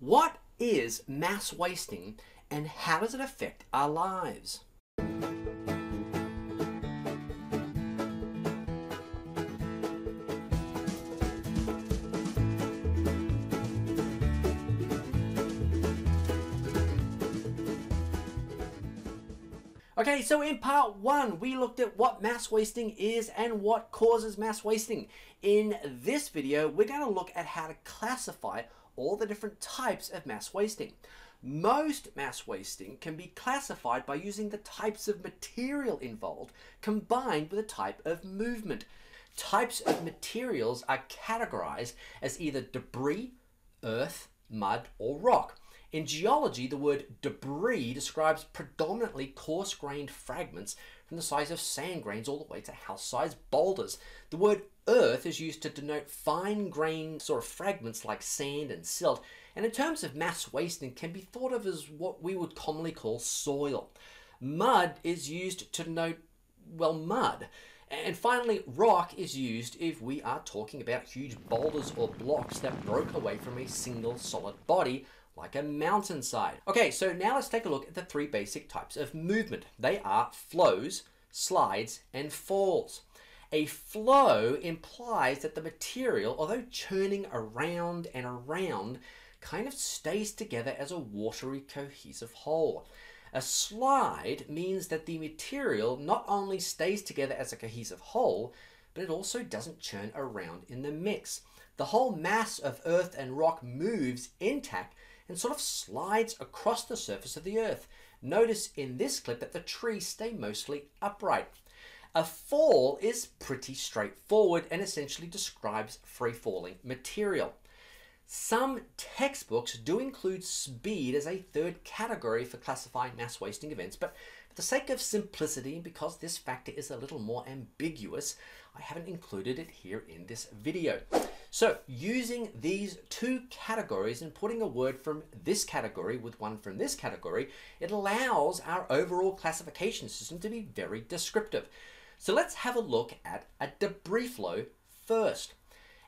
What is mass wasting and how does it affect our lives? Okay, so in part one, we looked at what mass wasting is and what causes mass wasting. In this video, we're going to look at how to classify all the different types of mass wasting. Most mass wasting can be classified by using the types of material involved combined with the type of movement. Types of materials are categorized as either debris, earth, mud, or rock. In geology, the word debris describes predominantly coarse-grained fragments from the size of sand grains all the way to house-sized boulders. The word earth is used to denote fine-grained sort of fragments like sand and silt, and in terms of mass wasting can be thought of as what we would commonly call soil. Mud is used to denote, well, mud. And finally, rock is used if we are talking about huge boulders or blocks that broke away from a single solid body, like a mountainside. Okay, so now let's take a look at the three basic types of movement. They are flows, slides, and falls. A flow implies that the material, although churning around and around, kind of stays together as a watery, cohesive whole. A slide means that the material not only stays together as a cohesive whole, but it also doesn't churn around in the mix. The whole mass of earth and rock moves intact and sort of slides across the surface of the earth. Notice in this clip that the trees stay mostly upright. A fall is pretty straightforward and essentially describes free-falling material. Some textbooks do include speed as a third category for classifying mass wasting events, but for the sake of simplicity and because this factor is a little more ambiguous, I haven't included it here in this video. So using these two categories and putting a word from this category with one from this category, it allows our overall classification system to be very descriptive. So let's have a look at a debris flow first.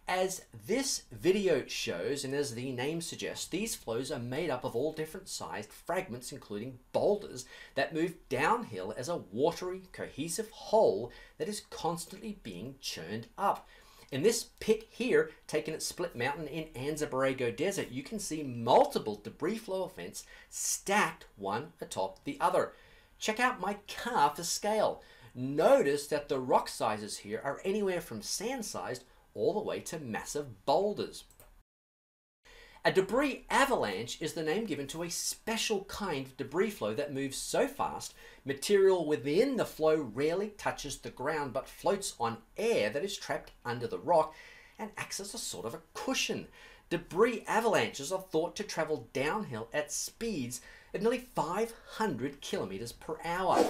As this video shows, and as the name suggests, these flows are made up of all different sized fragments, including boulders, that move downhill as a watery, cohesive whole that is constantly being churned up. In this pic here, taken at Split Mountain in Anza Borrego Desert, you can see multiple debris flow events stacked one atop the other. Check out my car for scale. Notice that the rock sizes here are anywhere from sand-sized all the way to massive boulders. A debris avalanche is the name given to a special kind of debris flow that moves so fast, material within the flow rarely touches the ground but floats on air that is trapped under the rock and acts as a sort of a cushion. Debris avalanches are thought to travel downhill at speeds of nearly 500 kilometers per hour.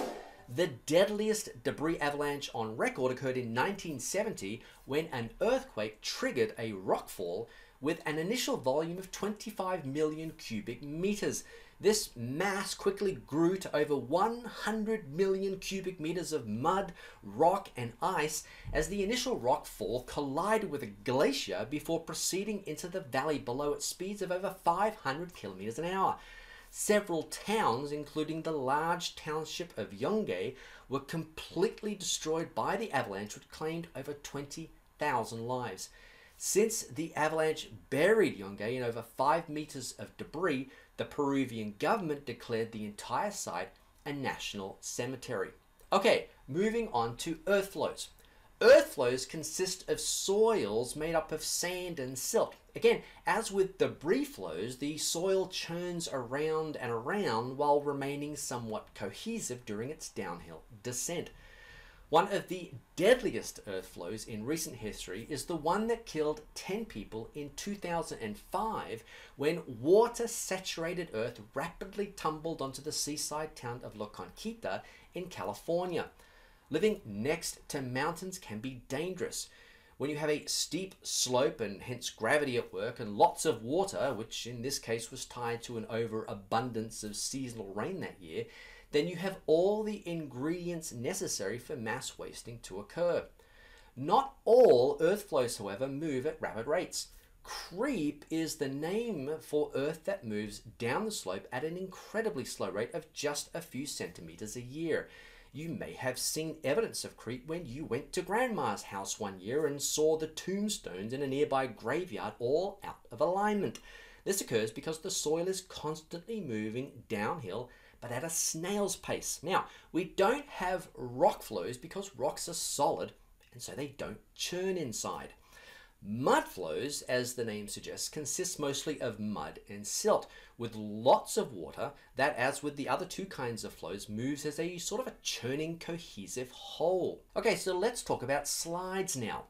The deadliest debris avalanche on record occurred in 1970 when an earthquake triggered a rockfall with an initial volume of 25 million cubic meters. This mass quickly grew to over 100 million cubic meters of mud, rock, and ice as the initial rockfall collided with a glacier before proceeding into the valley below at speeds of over 500 kilometers an hour. Several towns, including the large township of Yungay, were completely destroyed by the avalanche, which claimed over 20,000 lives. Since the avalanche buried Yungay in over 5 meters of debris, the Peruvian government declared the entire site a national cemetery. Okay, moving on to earth flows. Earth flows consist of soils made up of sand and silt. Again, as with debris flows, the soil churns around and around while remaining somewhat cohesive during its downhill descent. One of the deadliest earth flows in recent history is the one that killed 10 people in 2005 when water-saturated earth rapidly tumbled onto the seaside town of La Conquita in California. Living next to mountains can be dangerous. When you have a steep slope and hence gravity at work and lots of water, which in this case was tied to an overabundance of seasonal rain that year, then you have all the ingredients necessary for mass wasting to occur. Not all earth flows, however, move at rapid rates. Creep is the name for Earth that moves down the slope at an incredibly slow rate of just a few centimeters a year. You may have seen evidence of creep when you went to Grandma's house one year and saw the tombstones in a nearby graveyard all out of alignment. This occurs because the soil is constantly moving downhill, but at a snail's pace. Now, we don't have rock flows because rocks are solid and so they don't churn inside. Mud flows, as the name suggests, consists mostly of mud and silt, with lots of water that, as with the other two kinds of flows, moves as a sort of a churning, cohesive whole. Okay, so let's talk about slides now.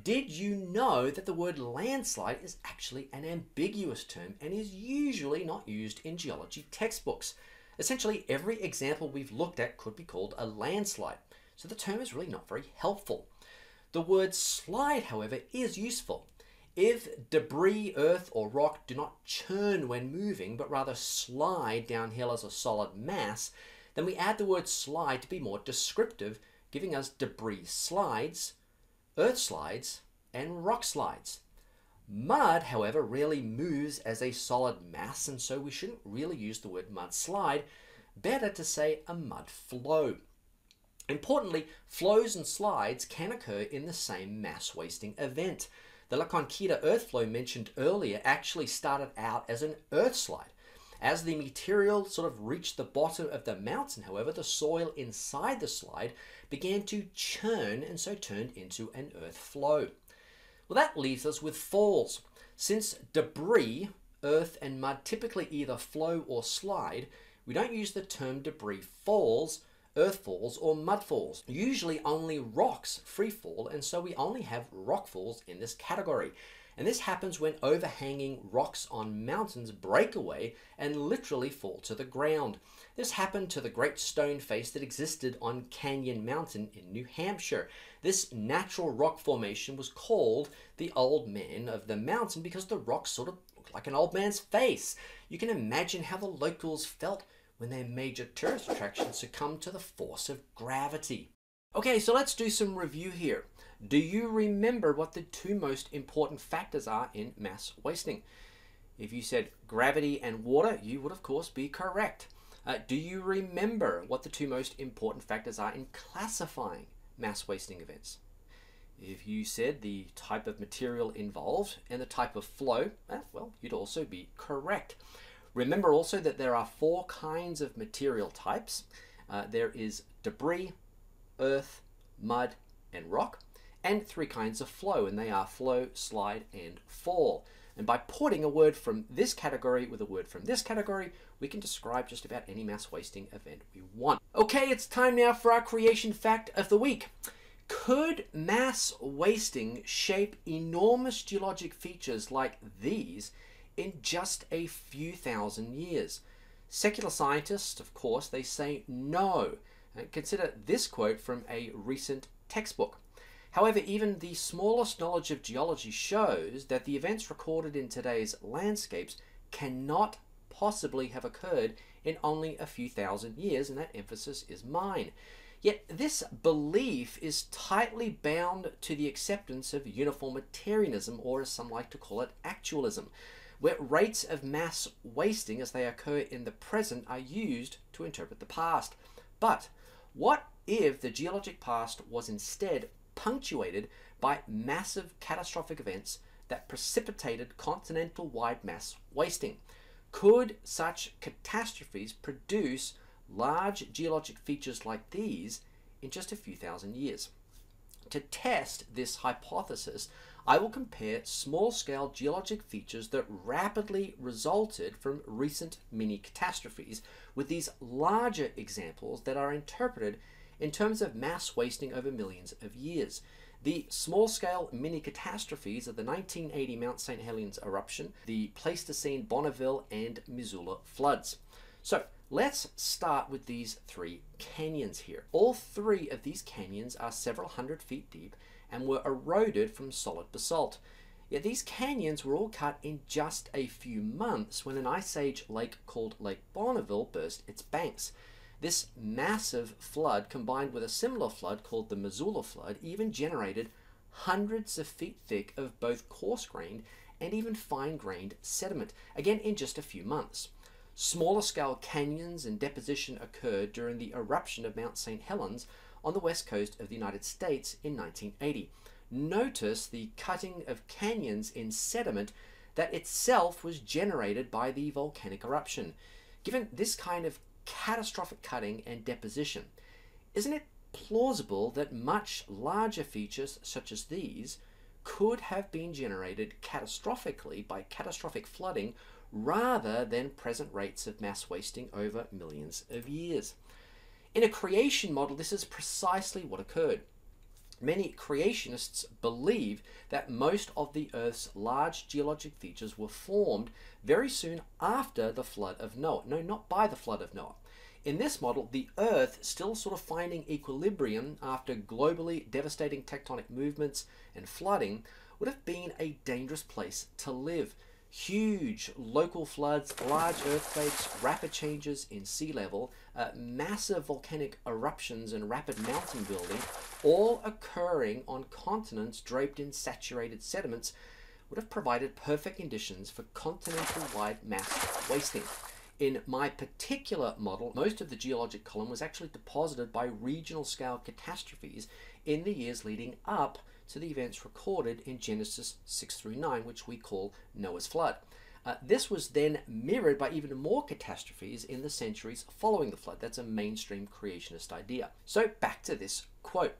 Did you know that the word landslide is actually an ambiguous term and is usually not used in geology textbooks? Essentially, every example we've looked at could be called a landslide, so the term is really not very helpful. The word slide, however, is useful. If debris, earth, or rock do not churn when moving, but rather slide downhill as a solid mass, then we add the word slide to be more descriptive, giving us debris slides, earth slides, and rock slides. Mud, however, rarely moves as a solid mass, and so we shouldn't really use the word mud slide. Better to say a mud flow. Importantly, flows and slides can occur in the same mass-wasting event. The La Conquita earthflow mentioned earlier actually started out as an earthslide. As the material sort of reached the bottom of the mountain, however, the soil inside the slide began to churn and so turned into an earthflow. Well, that leaves us with falls. Since debris, earth, and mud typically either flow or slide, we don't use the term debris falls, earth falls, or mud falls. Usually only rocks free fall, and so we only have rock falls in this category. And this happens when overhanging rocks on mountains break away and literally fall to the ground. This happened to the great stone face that existed on Canyon Mountain in New Hampshire. This natural rock formation was called the Old Man of the Mountain because the rock sort of looked like an old man's face. You can imagine how the locals felt when their major tourist attractions succumb to the force of gravity. Okay, so let's do some review here. Do you remember what the two most important factors are in mass wasting? If you said gravity and water, you would of course be correct. Do you remember what the two most important factors are in classifying mass wasting events? If you said the type of material involved and the type of flow, well, you'd also be correct. Remember also that there are four kinds of material types. There is debris, earth, mud, and rock, and three kinds of flow, and they are flow, slide, and fall. And by putting a word from this category with a word from this category, we can describe just about any mass wasting event we want. Okay, it's time now for our creation fact of the week. Could mass wasting shape enormous geologic features like these in just a few thousand years? Secular scientists, of course, they say no. Consider this quote from a recent textbook. However, even the smallest knowledge of geology shows that the events recorded in today's landscapes cannot possibly have occurred in only a few thousand years, and that emphasis is mine. Yet this belief is tightly bound to the acceptance of uniformitarianism, or as some like to call it, actualism, where rates of mass wasting as they occur in the present are used to interpret the past. But what if the geologic past was instead punctuated by massive catastrophic events that precipitated continental-wide mass wasting? Could such catastrophes produce large geologic features like these in just a few thousand years? To test this hypothesis, I will compare small-scale geologic features that rapidly resulted from recent mini-catastrophes with these larger examples that are interpreted in terms of mass wasting over millions of years. The small-scale mini-catastrophes are the 1980 Mount St. Helens eruption, the Pleistocene Bonneville, and Missoula floods. So let's start with these three canyons here. All three of these canyons are several hundred feet deep and were eroded from solid basalt. Yet these canyons were all cut in just a few months when an ice age lake called Lake Bonneville burst its banks. This massive flood, combined with a similar flood called the Missoula flood, even generated hundreds of feet thick of both coarse-grained and even fine-grained sediment, again in just a few months. Smaller scale canyons and deposition occurred during the eruption of Mount St. Helens on the west coast of the United States in 1980. Notice the cutting of canyons in sediment that itself was generated by the volcanic eruption. Given this kind of catastrophic cutting and deposition, isn't it plausible that much larger features such as these could have been generated catastrophically by catastrophic flooding rather than present rates of mass wasting over millions of years? In a creation model, this is precisely what occurred. Many creationists believe that most of the Earth's large geologic features were formed very soon after the flood of Noah. No, not by the flood of Noah. In this model, the Earth, still sort of finding equilibrium after globally devastating tectonic movements and flooding, would have been a dangerous place to live. Huge local floods, large earthquakes, rapid changes in sea level, massive volcanic eruptions and rapid mountain building, all occurring on continents draped in saturated sediments, would have provided perfect conditions for continental-wide mass wasting. In my particular model, most of the geologic column was actually deposited by regional-scale catastrophes in the years leading up to the events recorded in Genesis 6-9, which we call Noah's flood. This was then mirrored by even more catastrophes in the centuries following the flood. That's a mainstream creationist idea. So back to this quote.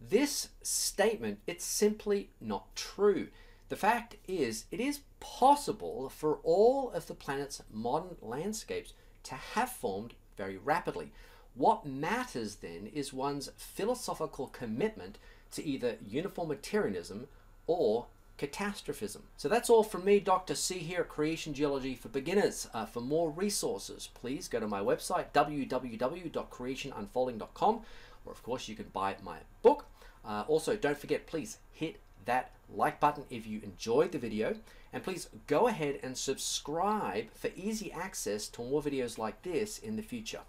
This statement, it's simply not true. The fact is, it is possible for all of the planet's modern landscapes to have formed very rapidly. What matters then is one's philosophical commitment to either uniformitarianism or catastrophism. So that's all from me, Dr. C here at Creation Geology for Beginners. For more resources, please go to my website, www.creationunfolding.com, or of course you can buy my book. Also, don't forget, please hit that like button if you enjoyed the video, and please go ahead and subscribe for easy access to more videos like this in the future.